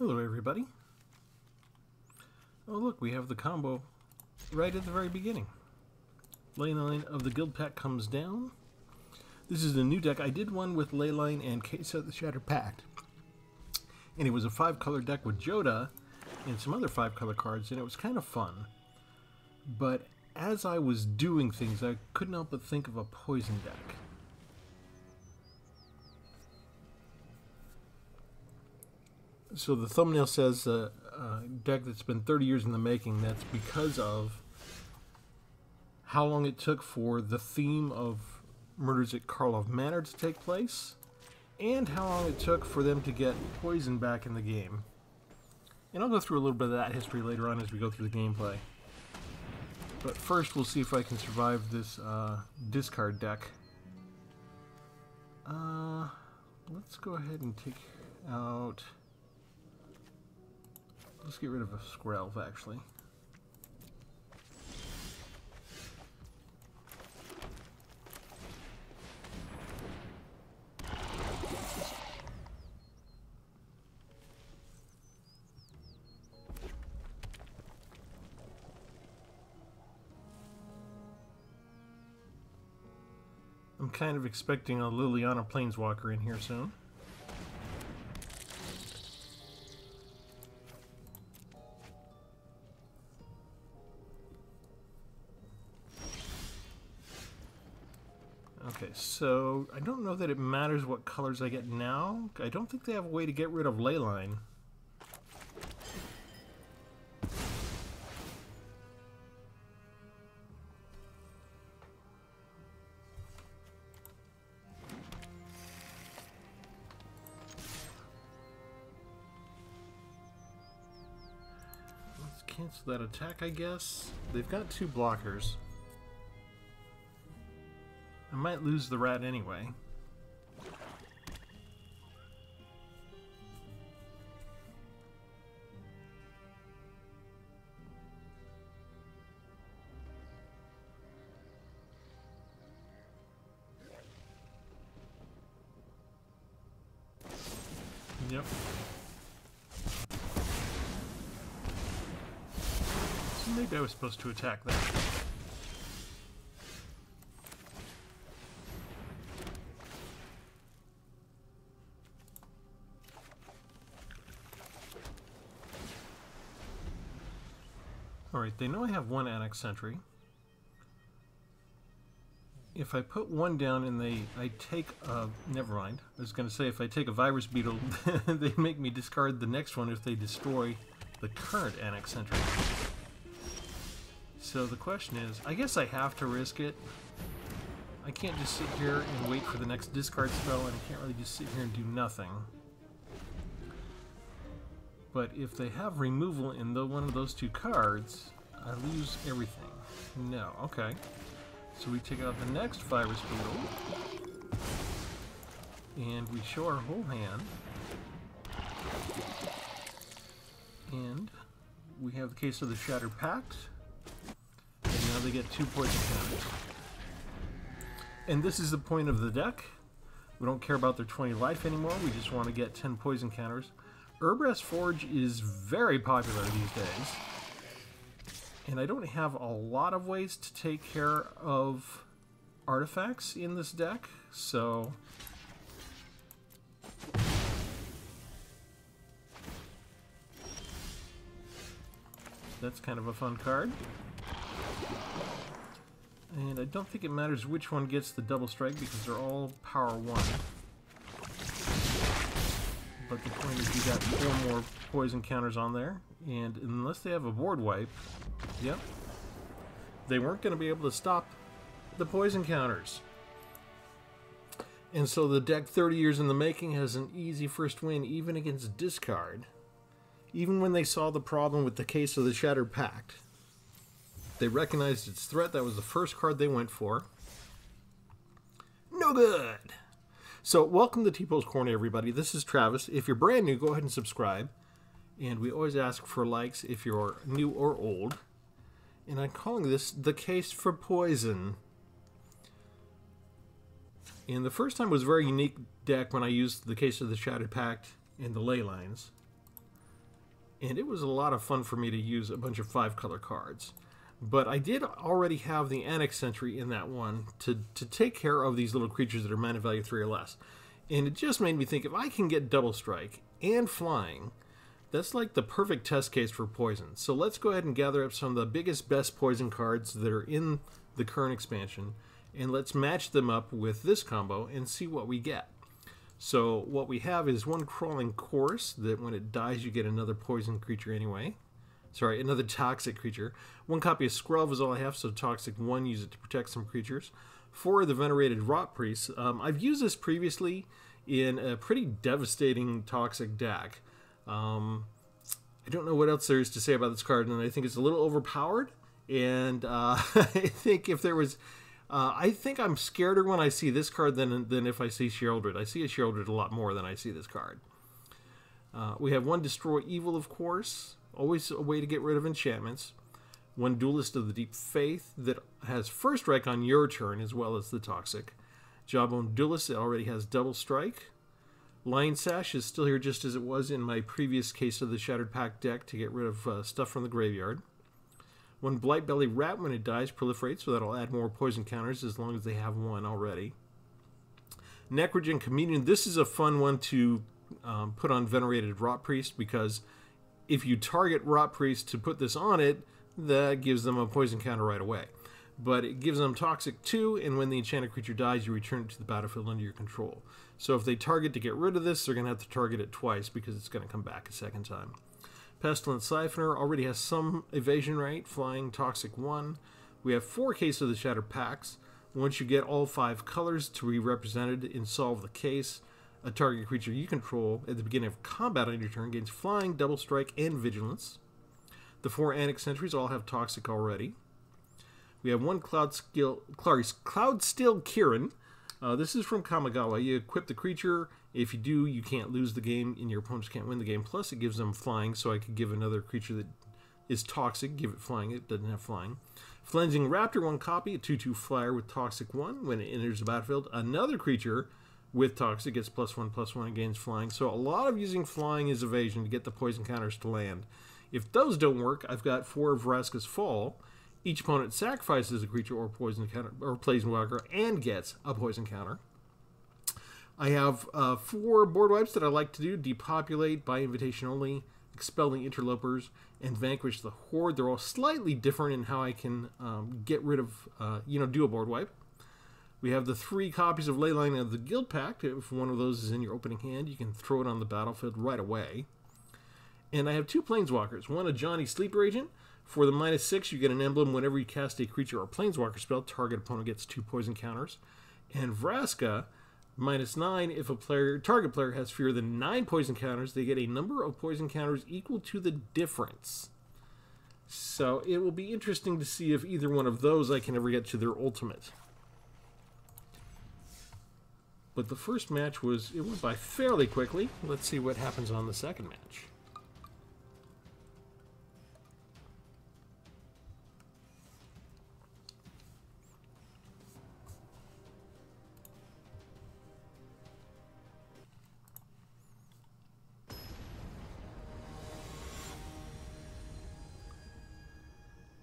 Hello everybody. Oh look, we have the combo right at the very beginning. Leyline of the Guild Pact comes down. This is a new deck. I did one with Leyline and Case of the Shattered Pact. And it was a 5-color deck with Joda and some other 5-color cards, and it was kind of fun. But as I was doing things, I couldn't help but think of a poison deck. So the thumbnail says a deck that's been 30 years in the making. That's because of how long it took for the theme of Murders at Karlov Manor to take place, and how long it took for them to get poison back in the game. And I'll go through a little bit of that history later on as we go through the gameplay. But first, we'll see if I can survive this discard deck. Let's go ahead and take out... Let's get rid of a Skrelv, actually. I'm kind of expecting a Liliana Planeswalker in here soon. Okay, so I don't know that it matters what colors I get now. I don't think they have a way to get rid of Leyline. Let's cancel that attack, I guess. They've got 2 blockers. I might lose the rat anyway. Yep. So maybe I was supposed to attack that. Alright, they know I have 1 Annex Sentry. If I put 1 down and I take a... Never mind. I was going to say if I take a Virus Beetle, they make me discard the next one if they destroy the current Annex Sentry. So the question is, I guess I have to risk it. I can't just sit here and wait for the next discard spell, and I can't really just sit here and do nothing. But if they have removal in one of those 2 cards, I lose everything. No, okay. So we take out the next Virus Beetle. And we show our whole hand. And we have the Case of the Shattered Pact. And now they get 2 poison counters. And this is the point of the deck. We don't care about their 20 life anymore. We just want to get 10 poison counters. Urbrass Forge is very popular these days, and I don't have a lot of ways to take care of artifacts in this deck, so... That's kind of a fun card. And I don't think it matters which one gets the double strike because they're all power 1. But the point is, you got 4 more poison counters on there, and unless they have a board wipe, yep, they weren't going to be able to stop the poison counters. And so the deck 30 years in the making has an easy first win, even against discard. Even when they saw the problem with the Case of the Shattered Pact, they recognized its threat. That was the first card they went for. No good! So, welcome to T-Post Corner, everybody. This is Travis. If you're brand new, go ahead and subscribe. And we always ask for likes if you're new or old. And I'm calling this The Case for Poison. And the first time was a very unique deck when I used the Case of the Shattered Pact and the Leylines. and it was a lot of fun for me to use a bunch of 5-color cards. But I did already have the Annex Sentry in that one to take care of these little creatures that are mana value 3 or less. And it just made me think, if I can get Double Strike and flying, that's like the perfect test case for poison. So let's go ahead and gather up some of the biggest, best poison cards that are in the current expansion, and let's match them up with this combo and see what we get. So what we have is one Crawling Course, that when it dies you get another poison creature anyway. Sorry, another toxic creature. One copy of Skrelv is all I have, so Toxic 1, use it to protect some creatures. 4 of the Venerated Rot Priest. I've used this previously in a pretty devastating Toxic deck. I don't know what else there is to say about this card, and I think it's a little overpowered. And I think if there was... I think I'm scareder when I see this card than if I see Sheoldred. I see a Sheoldred a lot more than I see this card. We have one Destroy Evil, of course. Always a way to get rid of enchantments. One Duelist of the Deep Faith that has first strike on your turn as well as the Toxic. Jawbone Duelist that already has double strike. Lion Sash is still here just as it was in my previous Case of the Shattered Pact deck to get rid of stuff from the graveyard. One Blight Belly Rat, when it dies, proliferates, so that'll add more poison counters as long as they have one already. Necrogen Communion, this is a fun one to put on Venerated Rot Priest, because if you target Rot Priest to put this on it, that gives them a poison counter right away. But it gives them Toxic 2, and when the enchanted creature dies, you return it to the battlefield under your control. So if they target to get rid of this, they're going to have to target it twice because it's going to come back a second time. Pestilent Siphoner already has some evasion rate, flying, Toxic 1. We have 4 Cases of the Shattered Pacts. Once you get all 5 colors to be represented in Solve the Case, a target creature you control at the beginning of combat on your turn gains flying, double strike, and vigilance. The 4 Annex Sentries all have Toxic already. We have one Cloudsteel Kirin. This is from Kamigawa. You equip the creature. If you do, you can't lose the game, and your opponents can't win the game. Plus, it gives them flying, so I could give another creature that is toxic, give it flying. It doesn't have flying. Flensing Raptor, 1 copy, a 2/2 flyer with Toxic 1. When it enters the battlefield, another creature with Toxic gets +1/+1 and gains flying. So a lot of using flying as evasion to get the poison counters to land. If those don't work, I've got 4 of Vraska's Fall. Each opponent sacrifices a creature or poison counter, or plays a wild card and gets a poison counter. I have 4 board wipes that I like to do: Depopulate, By Invitation Only, Expel the Interlopers, and Vanquish the Horde. They're all slightly different in how I can get rid of, do a board wipe. We have the 3 copies of Leyline of the Guild Pact. If one of those is in your opening hand, you can throw it on the battlefield right away. And I have 2 Planeswalkers. One, a Johnny Sleeper Agent. For the -6, you get an emblem. Whenever you cast a creature or planeswalker spell, target opponent gets 2 poison counters. And Vraska, -9, if a target player has fewer than 9 poison counters, they get a number of poison counters equal to the difference. So it will be interesting to see if either one of those I can ever get to their ultimate. But the first match went by fairly quickly. Let's see what happens on the second match.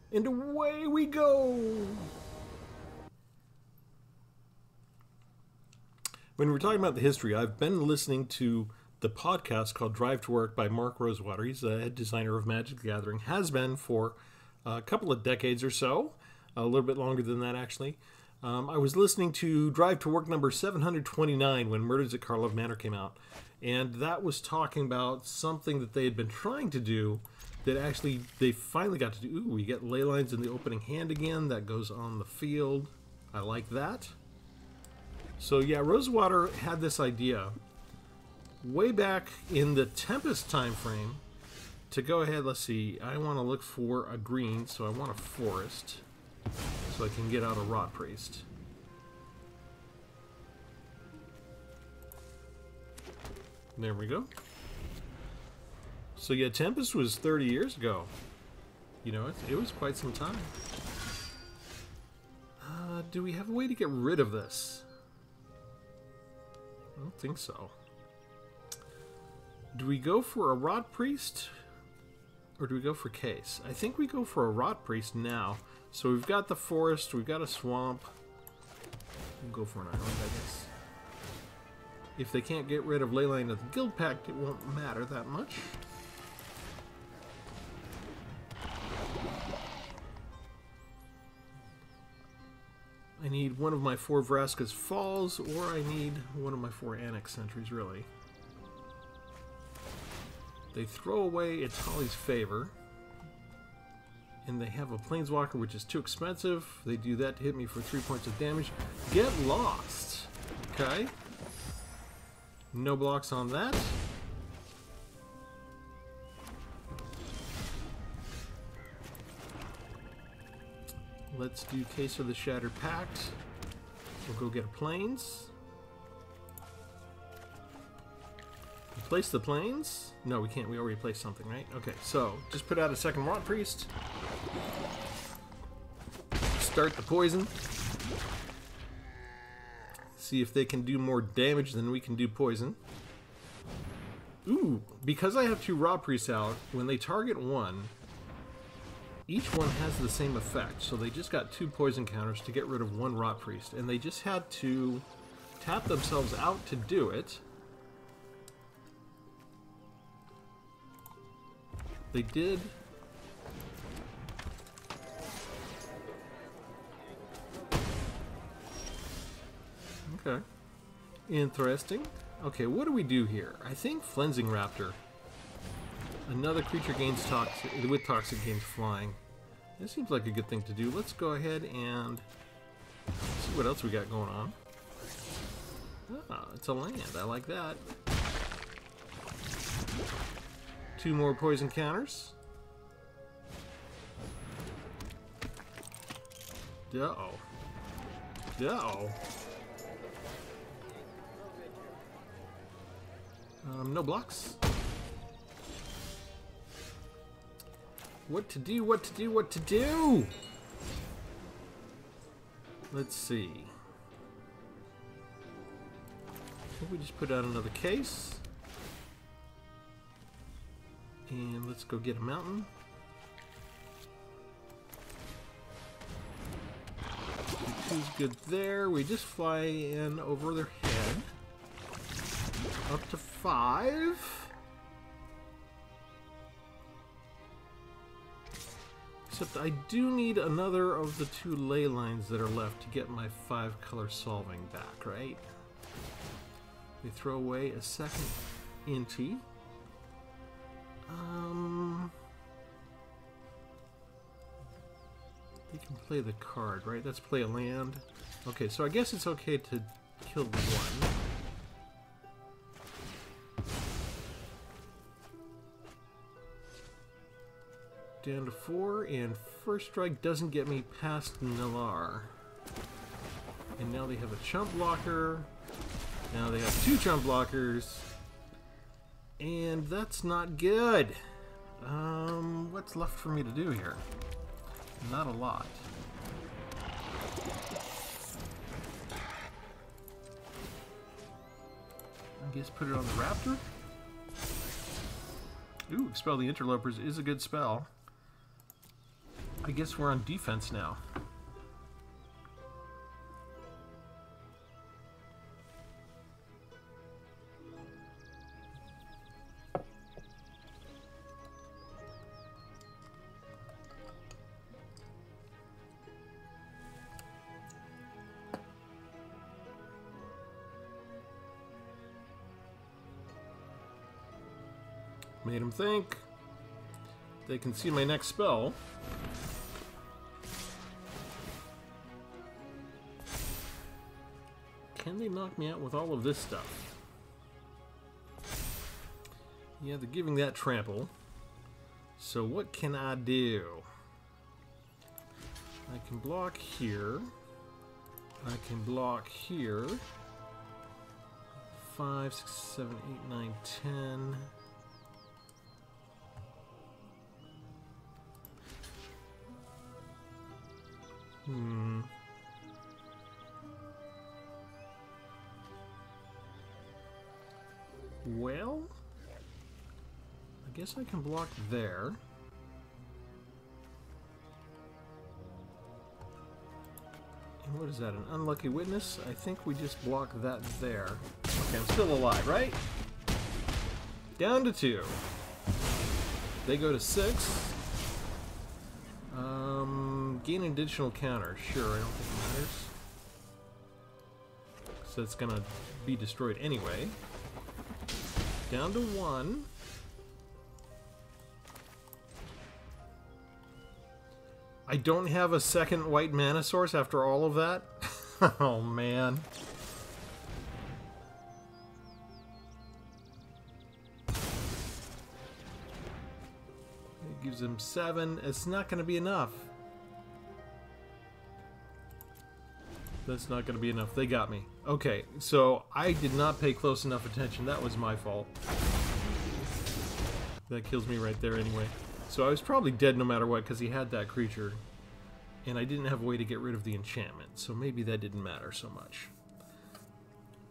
And away we go! When we're talking about the history, I've been listening to the podcast called Drive to Work by Mark Rosewater. He's the head designer of Magic the Gathering, has been for a couple of decades or so, a little bit longer than that actually. I was listening to Drive to Work number 729 when Murders at Karlov Manor came out, and that was talking about something that they had been trying to do that actually they finally got to do. Ooh, we get ley lines in the opening hand again. That goes on the field. I like that. So yeah, Rosewater had this idea way back in the Tempest time frame to go ahead. Let's see. I want to look for a green, so I want a forest so I can get out a Rot Priest. There we go. So yeah, Tempest was 30 years ago. You know, it was quite some time. Do we have a way to get rid of this? I don't think so. Do we go for a Rot Priest? Or do we go for Case? I think we go for a Rot Priest now. So we've got the forest, we've got a swamp. We'll go for an island, I guess. If they can't get rid of Leyline of the Guild Pact, it won't matter that much. I need one of my 4 Vraska's Falls, or I need one of my 4 Annex Sentries, really. They throw away Itali's Favor. And they have a Planeswalker, which is too expensive. They do that to hit me for 3 points of damage. Get lost! Okay. No blocks on that. Let's do Case of the Shattered Pact. We'll go get a Plains. Replace the Plains? No, we can't. We already placed something, right? Okay, so just put out a second Rot Priest. Start the poison. See if they can do more damage than we can do poison. Ooh, because I have 2 Rot Priests out, when they target one, each one has the same effect. So they just got 2 poison counters to get rid of 1 Rot Priest, and they just had to tap themselves out to do it. They did. Okay. Interesting. Okay, what do we do here? I think Flensing Raptor. Another creature gains toxic, with toxic gains flying. This seems like a good thing to do. Let's go ahead and see what else we got going on. Ah, it's a land. I like that. 2 more poison counters. Uh-oh. Uh-oh. No blocks. What to do, what to do, what to do? Let's see. I think we just put out another Case. And let's go get a mountain. Two's good there. We just fly in over their head. Up to 5. Except I do need another of the 2 ley lines that are left to get my 5 color solving back, right? We throw away a second Inti. They can play the card, right? Let's play a land. Okay, so I guess it's okay to kill 1. Down to 4, and First Strike doesn't get me past Nalar. And now they have a chump blocker. Now they have 2 chump blockers. And that's not good. What's left for me to do here? Not a lot. I guess put it on the Raptor. Ooh, Expel the Interlopers is a good spell. I guess we're on defense now. Made them think. They can see my next spell. Can they knock me out with all of this stuff? Yeah, they're giving that trample. So what can I do? I can block here. I can block here. 5, 6, 7, 8, 9, 10... Well, I guess I can block there. What is that, an unlucky witness? I think we just block that there. Okay, I'm still alive, right? Down to 2. They go to 6. Gain an additional counter. Sure, I don't think it matters. So it's gonna be destroyed anyway. Down to 1. I don't have a second white mana source after all of that? Oh, man. It gives him 7. It's not going to be enough. That's not going to be enough. They got me. Okay, so I did not pay close enough attention. That was my fault. That kills me right there anyway. So I was probably dead no matter what because he had that creature and I didn't have a way to get rid of the enchantment, so maybe that didn't matter so much.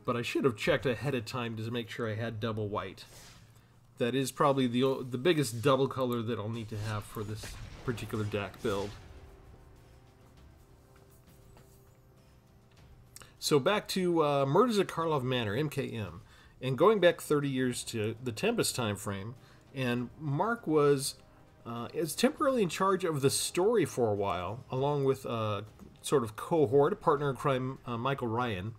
But I should have checked ahead of time to make sure I had double white. That is probably the biggest double color that I'll need to have for this particular deck build. So back to Murders at Karlov Manor, MKM, and going back 30 years to the Tempest time frame, and Mark was is temporarily in charge of the story for a while, along with a sort of cohort, a partner in crime, Michael Ryan.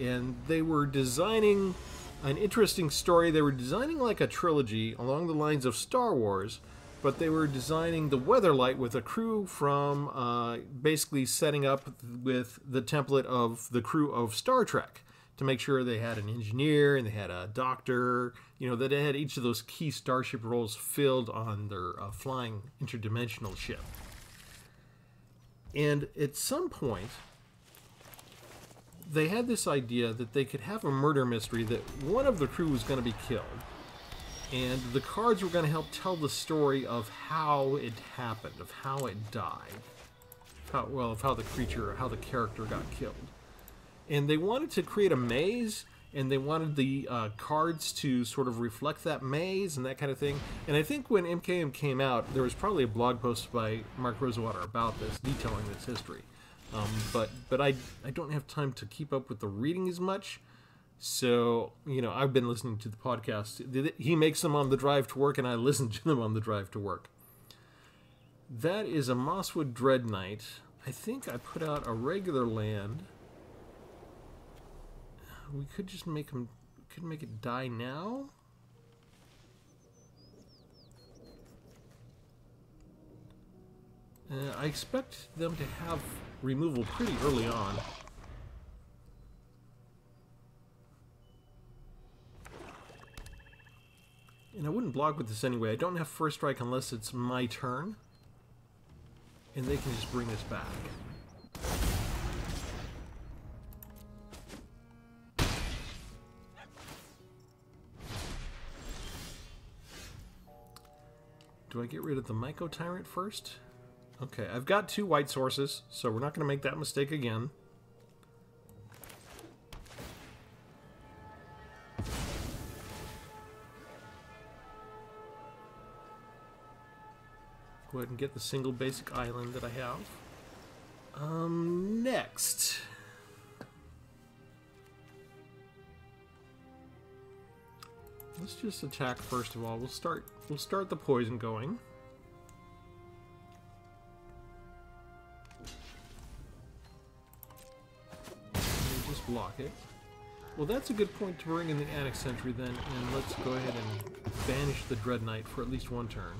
And they were designing an interesting story. They were designing like a trilogy along the lines of Star Wars, but they were designing the Weatherlight with a crew from basically setting up with the template of the crew of Star Trek to make sure they had an engineer and they had a doctor, you know, that they had each of those key starship roles filled on their flying interdimensional ship. And at some point, they had this idea that they could have a murder mystery that one of the crew was going to be killed. And the cards were going to help tell the story of how it happened, of how it died. Of how the creature, or how the character got killed. And they wanted to create a maze, and they wanted the cards to sort of reflect that maze and that kind of thing. And I think when MKM came out, there was probably a blog post by Mark Rosewater about this, detailing this history. But I don't have time to keep up with the reading as much. So, you know, I've been listening to the podcast. He makes them on the drive to work, and I listen to them on the drive to work. That is a Mosswood Dread Knight. I think I put out a regular land. We could just make him, could make it die now. I expect them to have removal pretty early on. And I wouldn't block with this anyway. I don't have first strike unless it's my turn. And they can just bring this back. Do I get rid of the Myco Tyrant first? Okay, I've got 2 white sources, so we're not going to make that mistake again. Go ahead and get the single basic island that I have. Next. Let's just attack first of all. We'll start the poison going. And just block it. Well, that's a good point to bring in the Annex Sentry then, and let's go ahead and banish the Dread Knight for at least one turn.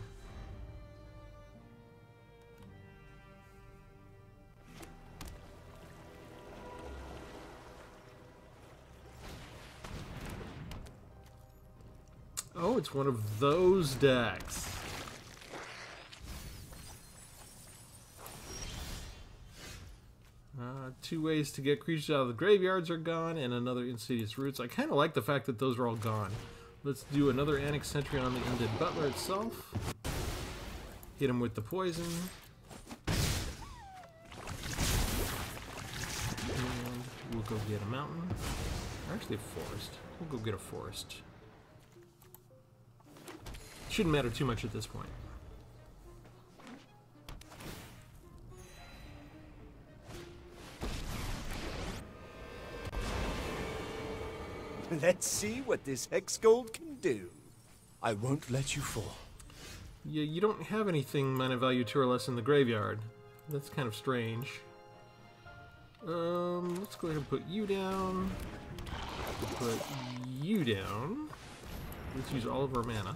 Oh, it's one of those decks. Two ways to get creatures out of the graveyards are gone, and another Insidious Roots. I kind of like the fact that those are all gone. Let's do another Annex Sentry on the Undead Butler itself. Hit him with the poison. And we'll go get a mountain. Or actually a forest. We'll go get a forest. Shouldn't matter too much at this point. Let's see what this Hex Gold can do. I won't let you fall. Yeah, you don't have anything mana value 2 or less in the graveyard. That's kind of strange. Let's go ahead and put you down. Put you down. Let's use all of our mana.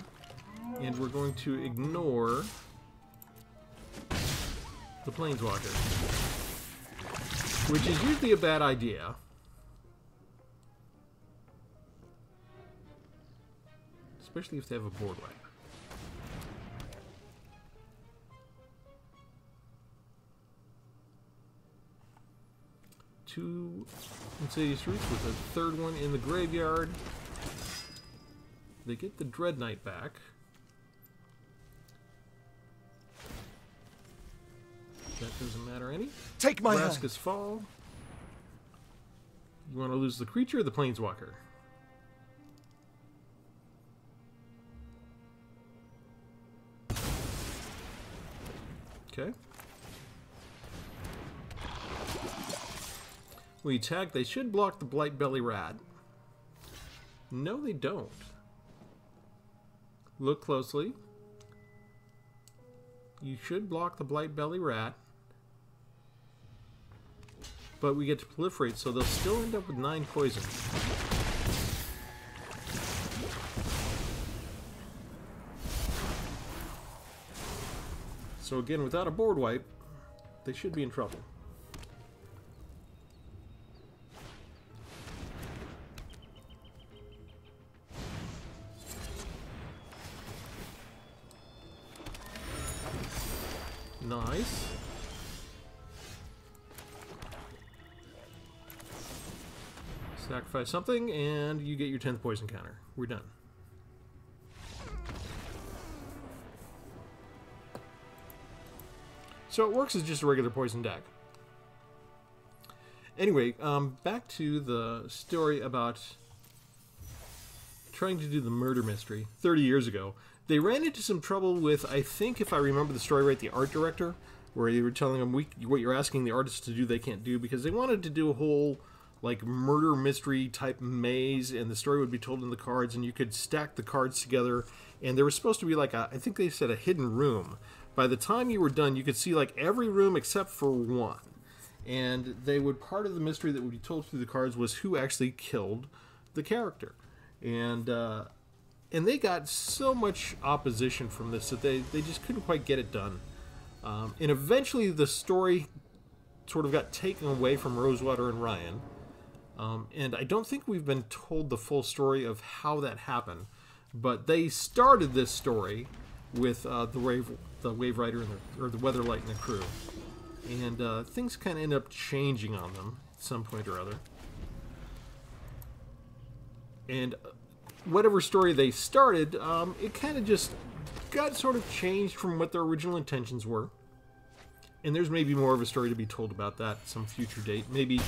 And we're going to ignore the Planeswalker, which is usually a bad idea. Especially if they have a board wipe. Two Insidious Roots with a third one in the graveyard. They get the Dread Knight back. That doesn't matter any. Take my hand. Vraska's Fall. You want to lose the creature or the Planeswalker? Okay. We tag. They should block the Blight Belly Rat. No, they don't. Look closely. You should block the Blight Belly Rat. But we get to proliferate, so they'll still end up with 9 poison. So again, without a board wipe, they should be in trouble. Nice. Sacrifice something, and you get your 10th poison counter. We're done. So it works as just a regular poison deck. Anyway, back to the story about trying to do the murder mystery 30 years ago. They ran into some trouble with, I think, if I remember the story right, the art director, where they were telling them what you're asking the artist to do they can't do, because they wanted to do a whole like murder mystery type maze, and the story would be told in the cards, and you could stack the cards together, and there was supposed to be like a, I think they said a hidden room. By the time you were done, you could see like every room except for one. And they would, part of the mystery that would be told through the cards was who actually killed the character. And they got so much opposition from this that they just couldn't quite get it done. And eventually the story sort of got taken away from Rosewater and Ryan. And I don't think we've been told the full story of how that happened. But they started this story with the wave rider and the Weatherlight and the crew, and things kind of end up changing on them at some point or other. And whatever story they started, it kind of just got sort of changed from what their original intentions were. And there's maybe more of a story to be told about that at some future date, maybe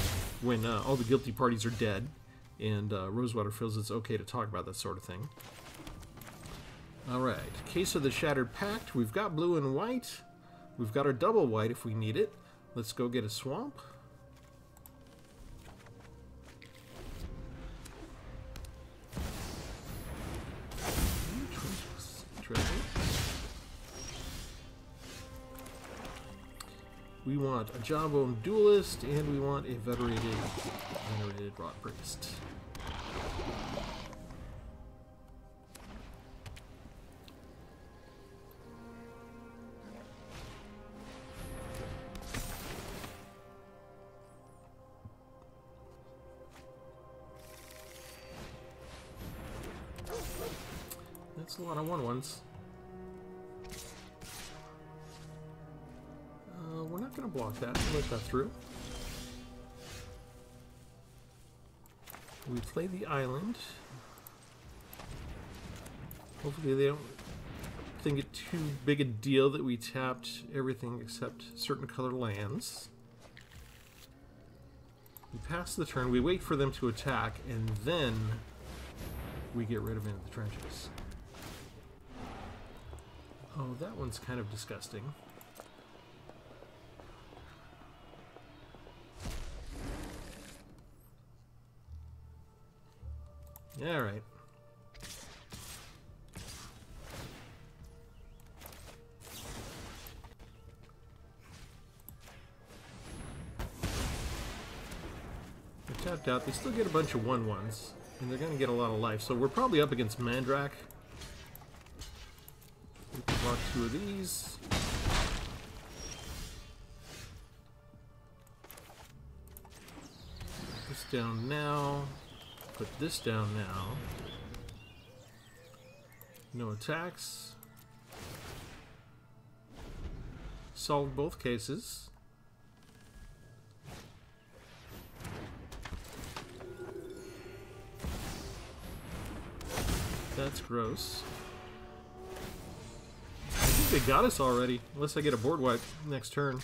when all the guilty parties are dead, and Rosewater feels it's okay to talk about that sort of thing. Alright, Case of the Shattered Pact. We've got blue and white. We've got our double white if we need it. Let's go get a swamp. We want a Jawbone Duelist, and we want a Venerated Rot Priest. That's a lot of 1/1s. We're not going to block that. We'll let that through. We play the island. Hopefully they don't think it too big a deal that we tapped everything except certain color lands. We pass the turn. We wait for them to attack, and then we get rid of Into the Trenches. Oh, that one's kind of disgusting. All right. Tapped out. They still get a bunch of 1/1s, and they're going to get a lot of life. So we're probably up against Mondrak. We can block two of these. Put this down now. Put this down now. No attacks. Solved both cases. That's gross. I think they got us already, unless I get a board wipe next turn.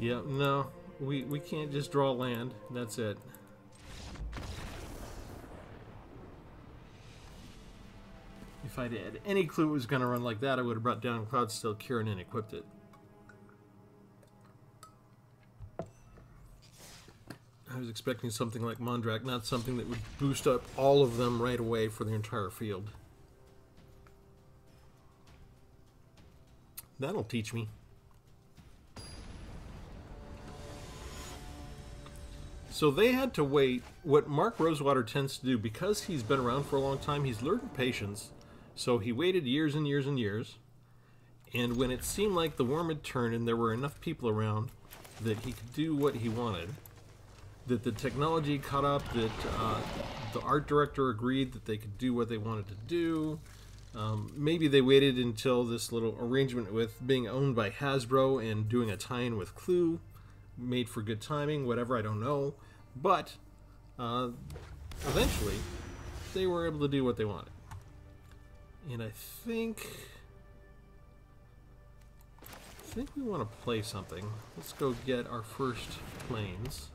Yeah, no, we can't just draw land. That's it. If I had any clue it was going to run like that, I would have brought down Cloudsteel Kirin and equipped it. I was expecting something like Mondrak, not something that would boost up all of them right away for the entire field. That'll teach me. So they had to wait. What Mark Rosewater tends to do, because he's been around for a long time, he's learned patience. So he waited years and years and years, and when it seemed like the worm had turned and there were enough people around that he could do what he wanted, that the technology caught up, that the art director agreed that they could do what they wanted to do. Maybe they waited until this little arrangement with being owned by Hasbro and doing a tie-in with Clue made for good timing, whatever, I don't know. But eventually, they were able to do what they wanted. And I think we want to play something. Let's go get our first planes.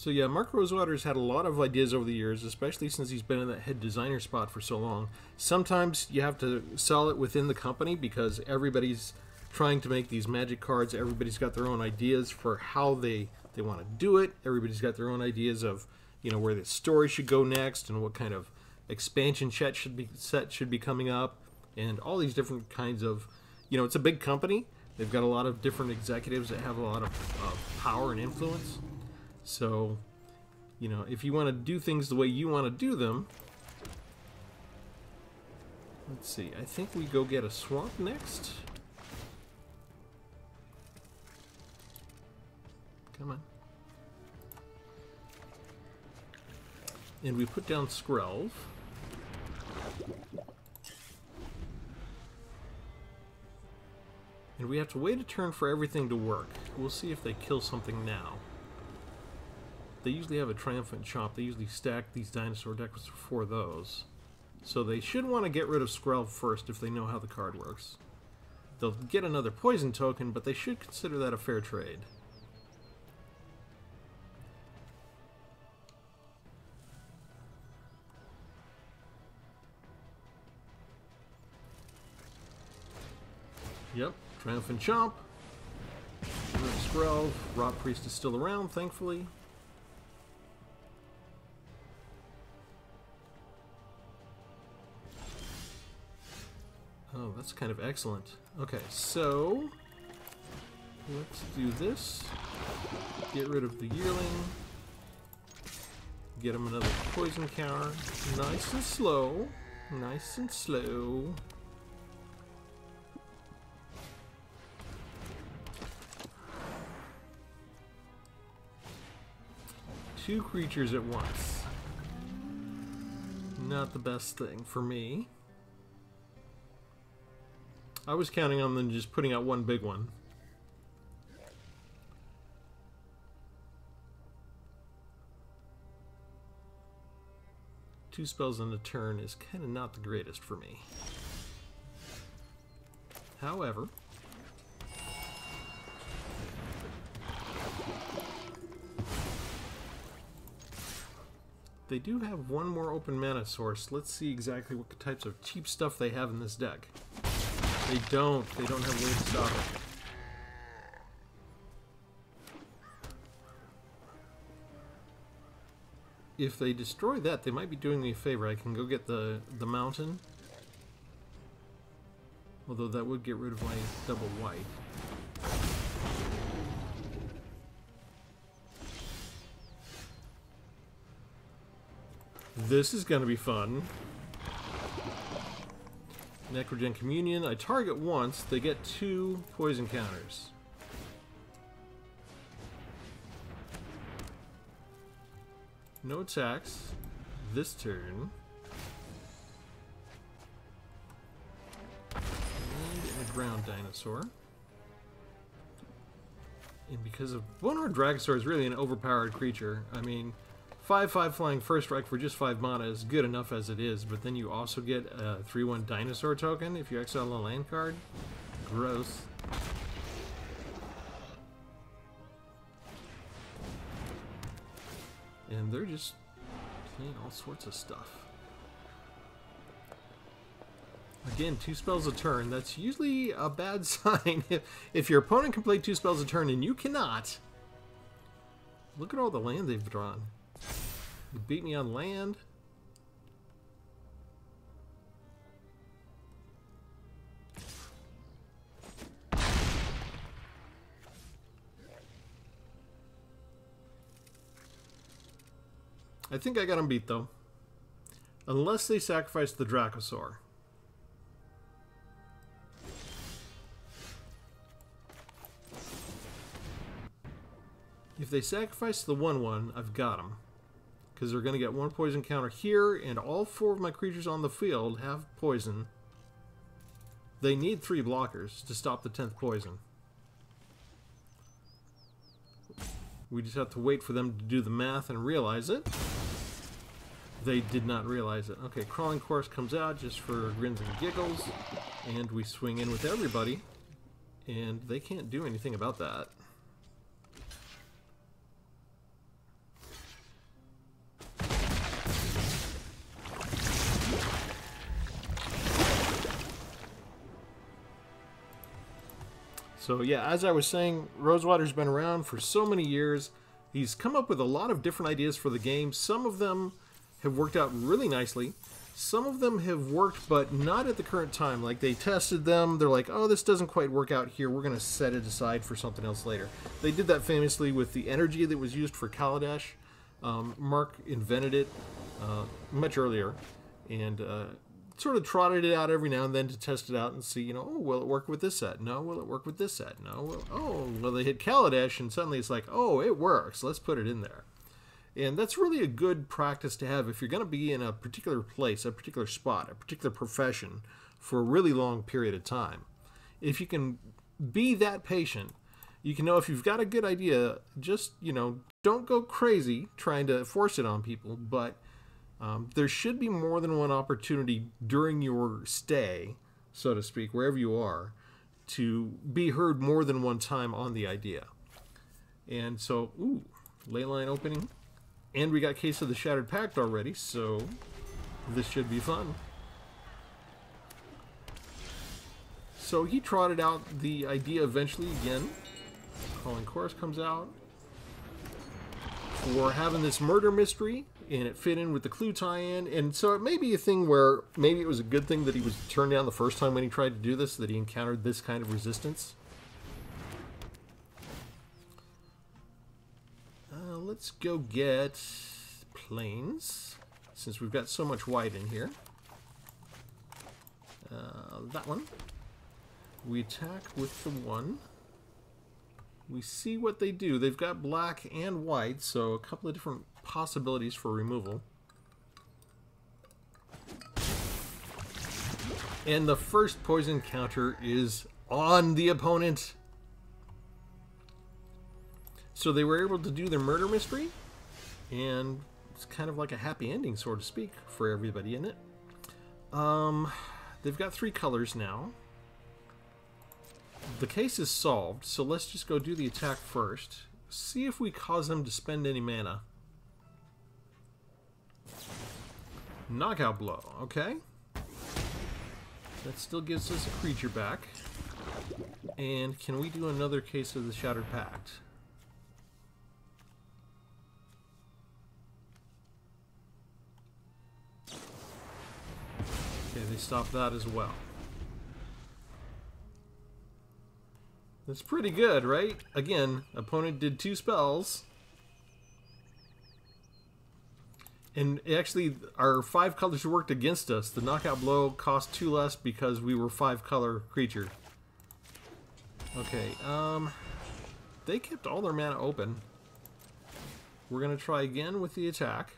So yeah, Mark Rosewater's had a lot of ideas over the years, especially since he's been in that head designer spot for so long. Sometimes you have to sell it within the company because everybody's trying to make these magic cards. Everybody's got their own ideas for how they want to do it. Everybody's got their own ideas of, you know, where the story should go next and what kind of expansion set should be coming up and all these different kinds of, you know, it's a big company. They've got a lot of different executives that have a lot of power and influence. So, you know, if you want to do things the way you want to do them... Let's see, I think we go get a swamp next. Come on. And we put down Skrelv. And we have to wait a turn for everything to work. We'll see if they kill something now. They usually have a Triumphant Chomp. They usually stack these dinosaur decks for those. So they should want to get rid of Skrelv first if they know how the card works. They'll get another poison token, but they should consider that a fair trade. Yep, Triumphant Chomp. Get rid of Skrelv. Rot Priest is still around, thankfully. Oh, that's kind of excellent. Okay, so let's do this. Get rid of the yearling. Get him another poison counter. Nice and slow. Nice and slow. Two creatures at once. Not the best thing for me. I was counting on them just putting out one big one. Two spells in a turn is kind of not the greatest for me. However, they do have one more open mana source. Let's see exactly what types of cheap stuff they have in this deck. They don't. They don't have a way to stop it. If they destroy that, they might be doing me a favor. I can go get the mountain. Although that would get rid of my double white. This is going to be fun. Necrogen Communion. I target once, they get 2 poison counters. No attacks this turn. And a ground dinosaur. And because of Bonehoard Dragasaur is really an overpowered creature, I mean, 5/5 flying first strike for just 5 mana is good enough as it is, but then you also get a 3/1 dinosaur token if you exile a land card. Gross. And they're just playing all sorts of stuff. Again, 2 spells a turn. That's usually a bad sign. If your opponent can play 2 spells a turn and you cannot, look at all the land they've drawn. You beat me on land. I think I got them beat, though. Unless they sacrifice the Dracosaur. If they sacrifice the 1/1, I've got them. Because they're going to get 1 poison counter here, and all 4 of my creatures on the field have poison. They need 3 blockers to stop the 10th poison. We just have to wait for them to do the math and realize it. They did not realize it. Okay, Crawling Course comes out just for grins and giggles, and we swing in with everybody, and they can't do anything about that. So yeah, as I was saying, Rosewater's been around for so many years. He's come up with a lot of different ideas for the game. Some of them have worked out really nicely. Some of them have worked, but not at the current time. Like, they tested them. They're like, oh, this doesn't quite work out here. We're going to set it aside for something else later. They did that famously with the energy that was used for Kaladesh. Mark invented it much earlier, and sort of trotted it out every now and then to test it out and see, you know, oh, will it work with this set? No, will it work with this set? No, well, they hit Kaladesh and suddenly it's like, oh, it works. Let's put it in there. And that's really a good practice to have if you're going to be in a particular place, a particular spot, a particular profession for a really long period of time. If you can be that patient, you can know if you've got a good idea, just, you know, don't go crazy trying to force it on people, but there should be more than one opportunity during your stay, so to speak, wherever you are, to be heard more than one time on the idea. And so, ooh, Leyline opening. And we got Case of the Shattered Pact already, so this should be fun. So he trotted out the idea eventually again. Calling Chorus comes out. We're having this murder mystery, and it fit in with the Clue tie-in, and so it may be a thing where maybe it was a good thing that he was turned down the first time when he tried to do this, that he encountered this kind of resistance. Let's go get planes, since we've got so much white in here. That one. We attack with the 1. We see what they do. They've got black and white, so a couple of different possibilities for removal. And the first poison counter is on the opponent. So they were able to do their murder mystery and it's kind of like a happy ending, so to speak, for everybody in it. They've got three colors now. The case is solved, so let's just go do the attack first. See if we cause them to spend any mana. Knockout blow, okay. That still gives us a creature back. And can we do another Case of the Shattered Pact? Okay, they stopped that as well. That's pretty good, right? Again, opponent did two spells. And actually, our five colors worked against us. The knockout blow cost two less because we were five-color creature. Okay, they kept all their mana open. We're going to try again with the attack.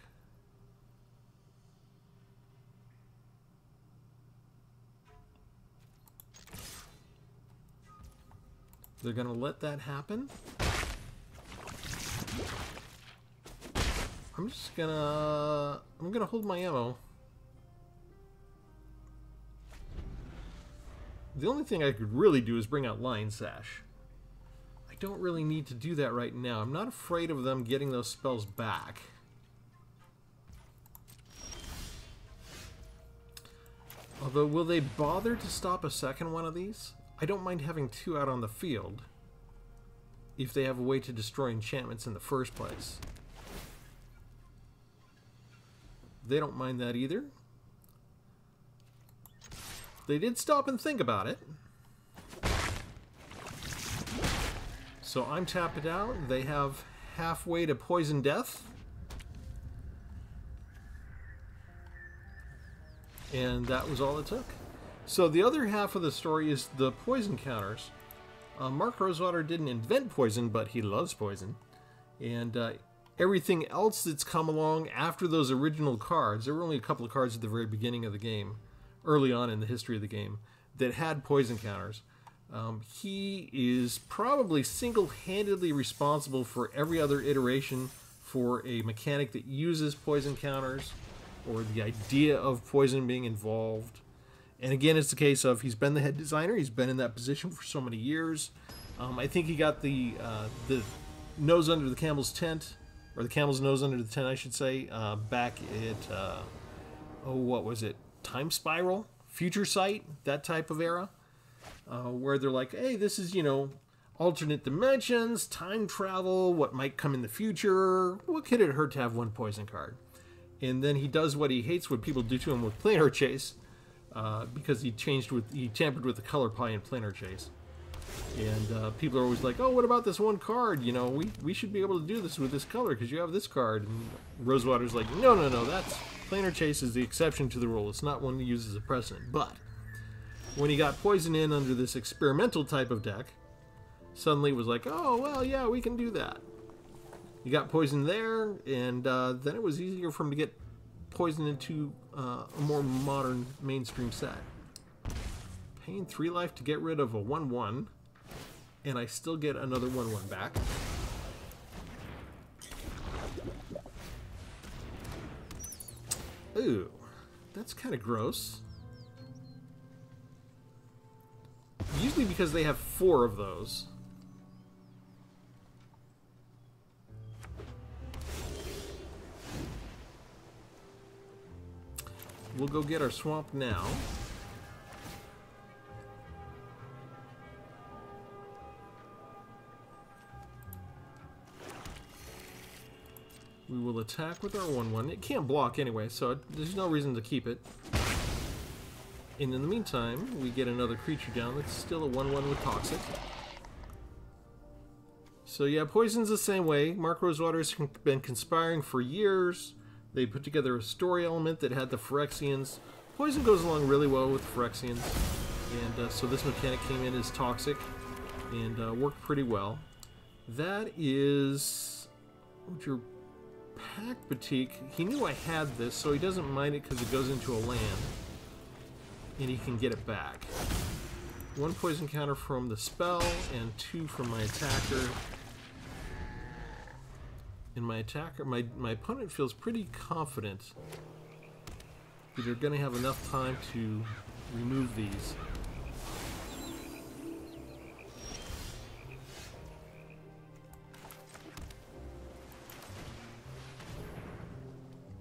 They're going to let that happen. I'm just going to... I'm going to hold my ammo. The only thing I could really do is bring out Lion Sash. I don't really need to do that right now. I'm not afraid of them getting those spells back. Although, will they bother to stop a second one of these? I don't mind having two out on the field if they have a way to destroy enchantments in the first place. They don't mind that either. They did stop and think about it. So I'm tapped out. They have halfway to poison death. And that was all it took. So the other half of the story is the poison counters. Mark Rosewater didn't invent poison, but he loves poison. And everything else that's come along after those original cards, there were only a couple of cards at the very beginning of the game, early on in the history of the game, that had poison counters. He is probably single-handedly responsible for every other iteration for a mechanic that uses poison counters or the idea of poison being involved. And again, it's the case of he's been the head designer, he's been in that position for so many years. I think he got the nose under the camel's tent, or the camel's nose under the tent, I should say, back at, what was it? Time Spiral, Future Sight, that type of era, where they're like, hey, this is, you know, alternate dimensions, time travel, what might come in the future, what could it hurt to have one poison card? And then he does what he hates, what people do to him with Planar Chase, because he tampered with the color pie in Planar Chase. And people are always like, oh, what about this one card? You know, we should be able to do this with this color because you have this card. And Rosewater's like, no, no, no, that's... Planar Chase is the exception to the rule. It's not one he uses as a precedent. But when he got poison in under this experimental type of deck, suddenly it was like, oh, well, yeah, we can do that. He got poison there, and then it was easier for him to get poison into a more modern mainstream set. Paying 3 life to get rid of a 1-1, and I still get another 1-1 back. Ooh, that's kind of gross. Usually because they have 4 of those. We'll go get our swamp now. We will attack with our 1-1. It can't block anyway, so there's no reason to keep it. And in the meantime, we get another creature down that's still a 1-1 with Toxic. So yeah, poison's the same way. Mark Rosewater's been conspiring for years. They put together a story element that had the Phyrexians. Poison goes along really well with the Phyrexians. And so this mechanic came in as Toxic and worked pretty well. That is... what's your... Pack Boutique. He knew I had this, so he doesn't mind it because it goes into a land. And he can get it back. 1 poison counter from the spell and 2 from my attacker. and my attacker, my opponent feels pretty confident that they're going to have enough time to remove these.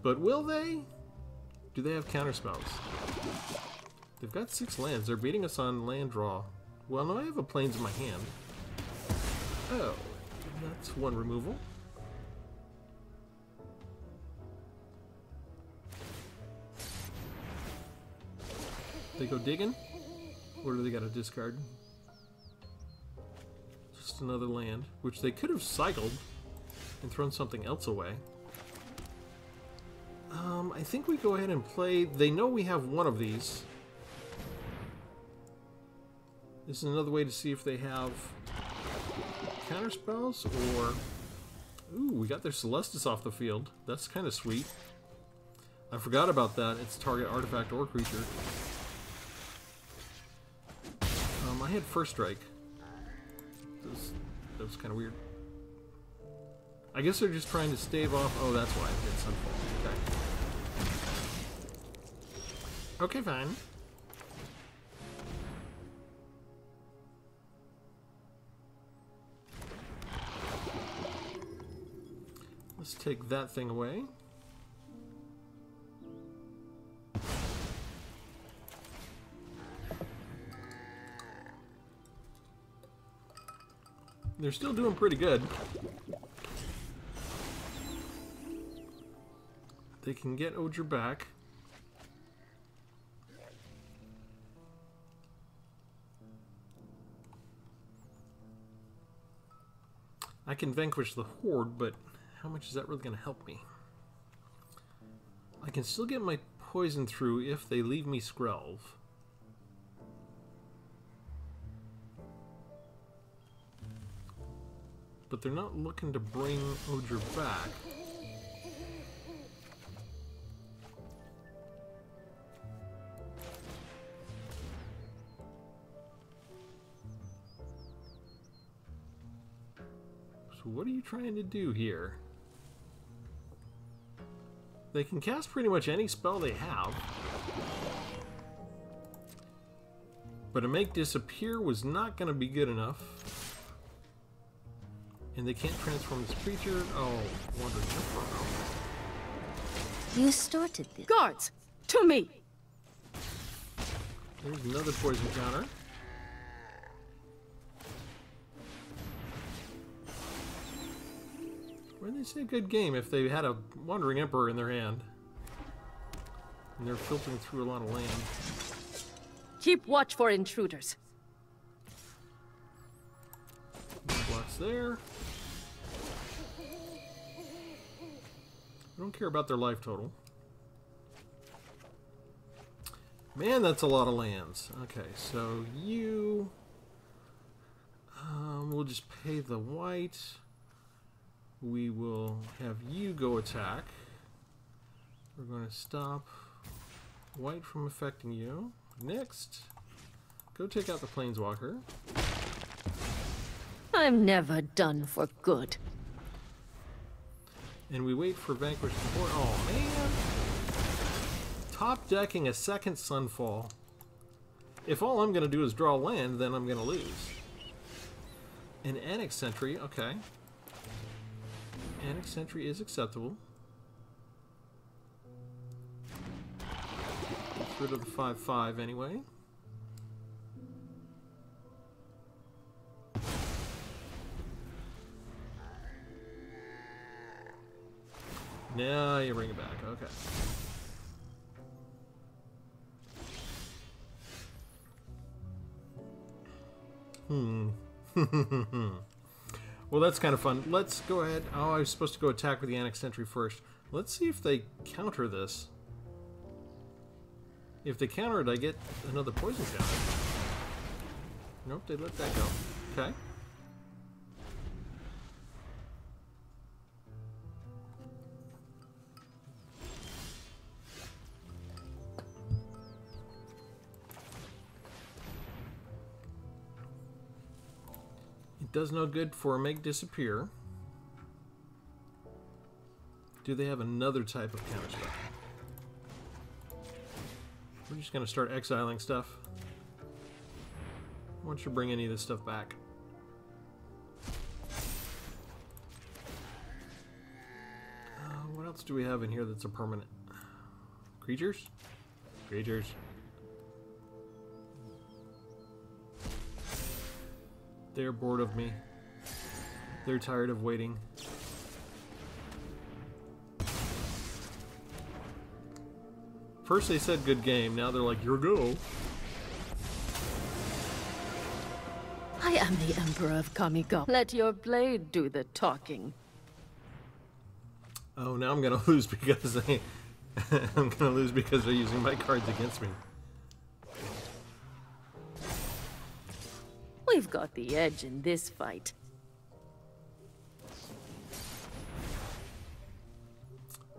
But will they? Do they have counterspells? They've got 6 lands. They're beating us on land draw. Well, no, I have a plains in my hand. Oh, that's one removal. They go digging? Or do they got to discard? Just another land, which they could have cycled and thrown something else away. I think we go ahead and play. They know we have one of these. This is another way to see if they have counter spells or... Ooh, we got their Celestis off the field. That's kind of sweet. I forgot about that. It's target artifact or creature. I had first strike. That was kind of weird. I guess they're just trying to stave off... Oh, that's why. It's unfortunate. Okay. Okay, fine. Let's take that thing away. They're still doing pretty good. They can get Odger back. I can vanquish the Horde, but how much is that really going to help me? I can still get my poison through if they leave me Skrelv. But they're not looking to bring Odger back. What are you trying to do here? They can cast pretty much any spell they have. But a make disappear was not going to be good enough. And they can't transform this creature. Oh, Wandering Emperor. You started this. Guards, to me! There's another poison counter. It's a good game if they had a Wandering Emperor in their hand. And they're filtering through a lot of land. Keep watch for intruders. Blocks there. I don't care about their life total. Man, that's a lot of lands. Okay, so you... we'll just pay the white... We will have you go attack. We're going to stop white from affecting you. Next, go take out the Planeswalker. I'm never done for good. And we wait for Vanquish to... Oh, man! Top decking a second Sunfall. If all I'm going to do is draw land, then I'm going to lose. An Annex Sentry, okay. Annex Entry is acceptable. Gets rid of the 5/5 anyway. Now you bring it back, okay. Well, that's kind of fun. Let's go ahead. Oh, I was supposed to go attack with the Annex Sentry first. Let's see if they counter this. If they counter it, I get another poison counter. Nope, they let that go. Okay. Does no good for make disappear. Do they have another type of counterspell? We're just going to start exiling stuff. I want you to bring any of this stuff back. What else do we have in here that's a permanent? Creatures? Creatures. They're bored of me. They're tired of waiting. First they said good game, now they're like, your go. I am the Emperor of Kamiko. Let your blade do the talking. Oh, now I'm gonna lose because they I'm gonna lose because they're using my cards against me. We've got the edge in this fight.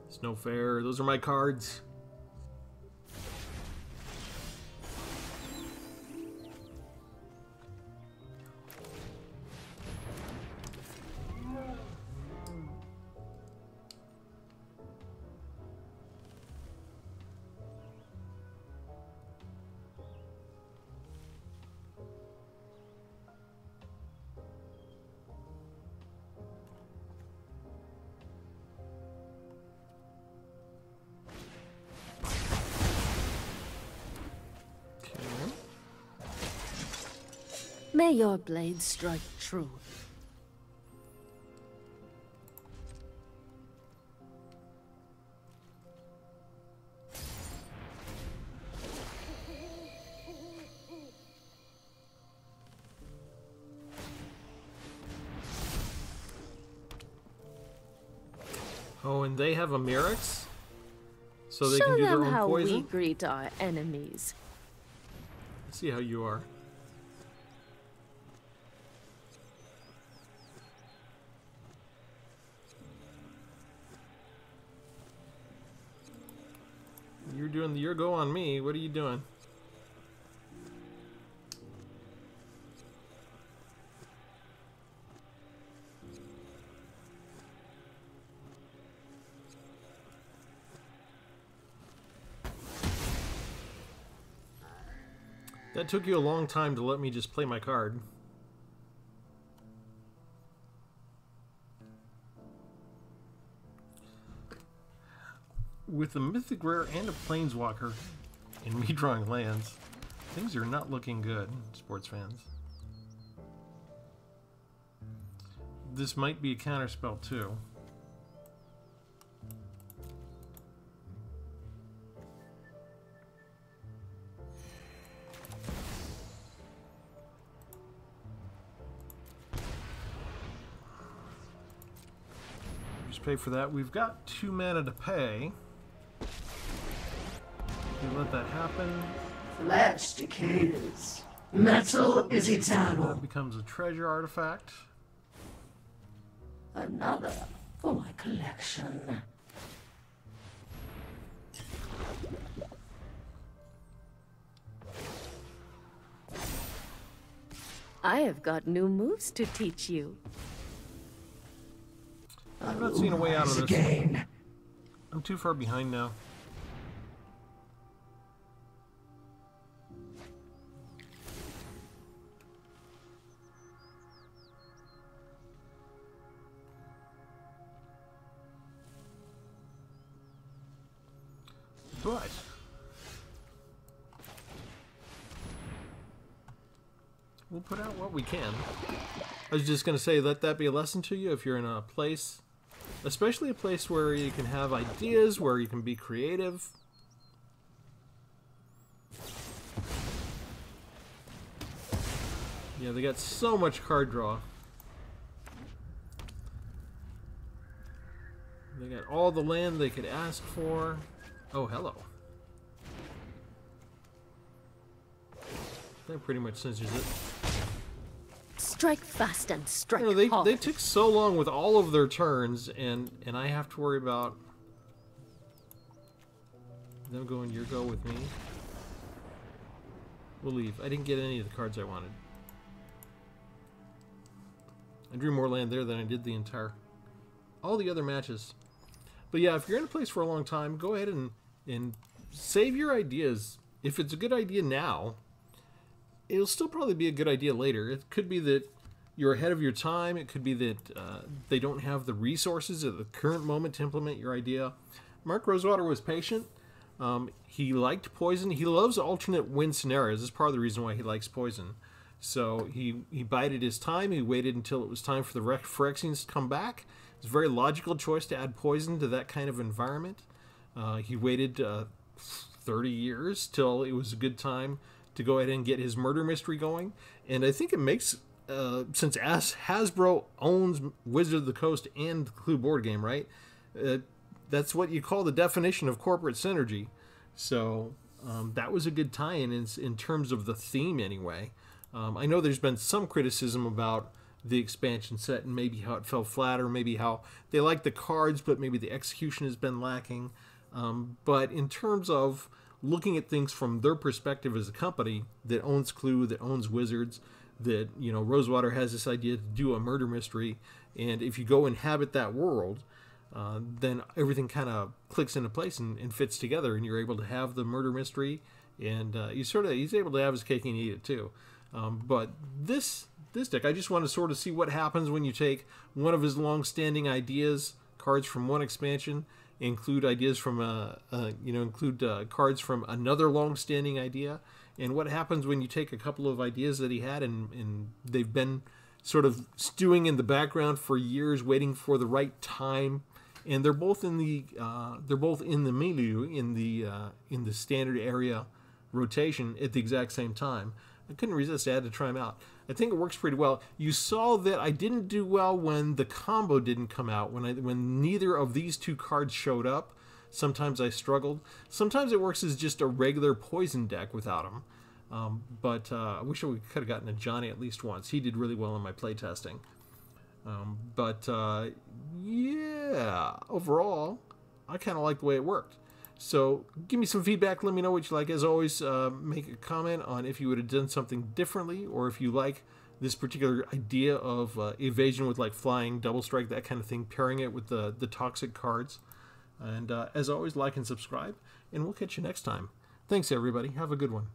It's no fair. Those are my cards. May your blade strike true. Oh, and they have a Mirix? So they can do their own poison? Show them how we greet our enemies. Let's see how you are. You're doing the your go on me. What are you doing? That took you a long time to let me just play my card. With a mythic rare and a planeswalker, and me drawing lands, things are not looking good, sports fans. This might be a counterspell too. Just pay for that. We've got 2 mana to pay. You let that happen. Flesh decays. Metal is eternal. That becomes a treasure artifact. Another for my collection. I have got new moves to teach you. I've not seen a way out of this. Again. I'm too far behind now. But we'll put out what we can. I was just going to say, let that be a lesson to you if you're in a place, especially a place where you can have ideas, where you can be creative. Yeah, they got so much card draw. They got all the land they could ask for. Oh, hello. That pretty much censors it. Strike fast and strike hard. You know, they took so long with all of their turns, and I have to worry about them going your go with me. We'll leave. I didn't get any of the cards I wanted. I drew more land there than I did all the other matches. But yeah, if you're in a place for a long time, go ahead and save your ideas. If it's a good idea now, it'll still probably be a good idea later. It could be that you're ahead of your time. It could be that they don't have the resources at the current moment to implement your idea. Mark Rosewater was patient. He liked poison. He loves alternate win scenarios. This is part of the reason why he likes poison. So he bided his time. He waited until it was time for the Phyrexians to come back. It's a very logical choice to add poison to that kind of environment. He waited 30 years till it was a good time to go ahead and get his murder mystery going. And I think it makes, since Hasbro owns Wizard of the Coast and the Clue board game, right? That's what you call the definition of corporate synergy. So that was a good tie-in in terms of the theme anyway. I know there's been some criticism about the expansion set and maybe how it fell flat, or maybe how they like the cards, but maybe the execution has been lacking. But in terms of looking at things from their perspective as a company that owns Clue, that owns Wizards, that, you know, Rosewater has this idea to do a murder mystery, and if you go inhabit that world, then everything kind of clicks into place and fits together, and you're able to have the murder mystery, and he's able to have his cake and eat it too. But this deck, I just want to sort of see what happens when you take one of his long-standing ideas, cards from one expansion, include ideas from cards from another long-standing idea, and what happens when you take a couple of ideas that he had and they've been sort of stewing in the background for years, waiting for the right time, and they're both in the milieu in the standard area rotation at the exact same time. I couldn't resist. I had to try them out. I think it works pretty well. You saw that I didn't do well when the combo didn't come out. When neither of these two cards showed up, sometimes I struggled. Sometimes it works as just a regular poison deck without them. I wish we could have gotten a Johnny at least once. He did really well in my playtesting. Yeah, overall, I kind of like the way it worked. So give me some feedback. Let me know what you like. As always, make a comment on if you would have done something differently, or if you like this particular idea of evasion with like flying, double strike, that kind of thing, pairing it with the toxic cards. And as always, like and subscribe, and we'll catch you next time. Thanks, everybody. Have a good one.